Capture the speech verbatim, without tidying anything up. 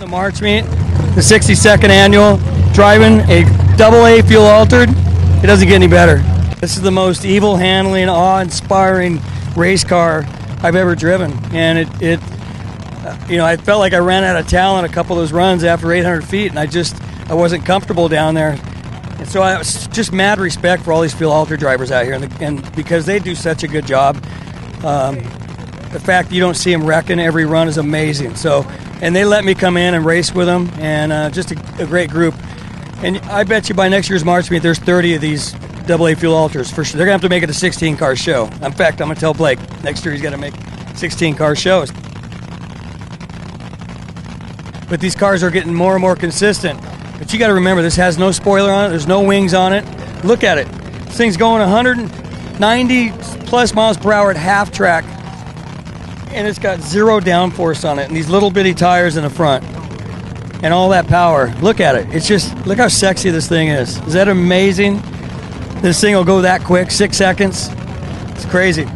The March Meet, the sixty-second annual, driving a double A Fuel Altered. It doesn't get any better. This is the most evil handling, awe-inspiring race car I've ever driven, and it, it, you know, I felt like I ran out of talent a couple of those runs after eight hundred feet, and I just, I wasn't comfortable down there. And so I was just mad respect for all these Fuel Altered drivers out here, and, the, and because they do such a good job, um, the fact you don't see them wrecking every run is amazing. So. And they let me come in and race with them, and uh, just a, a great group. And I bet you by next year's March Meet, there's thirty of these double A Fuel Alters for sure. They're going to have to make it a sixteen car show. In fact, I'm going to tell Blake, next year he's got to make sixteen car shows. But these cars are getting more and more consistent. But you got to remember, this has no spoiler on it. There's no wings on it. Look at it. This thing's going one hundred ninety plus miles per hour at half track. And it's got zero downforce on it, and these little bitty tires in the front, and all that power. Look at it. It's just, look how sexy this thing is. Is that amazing? This thing will go that quick, six seconds. It's crazy.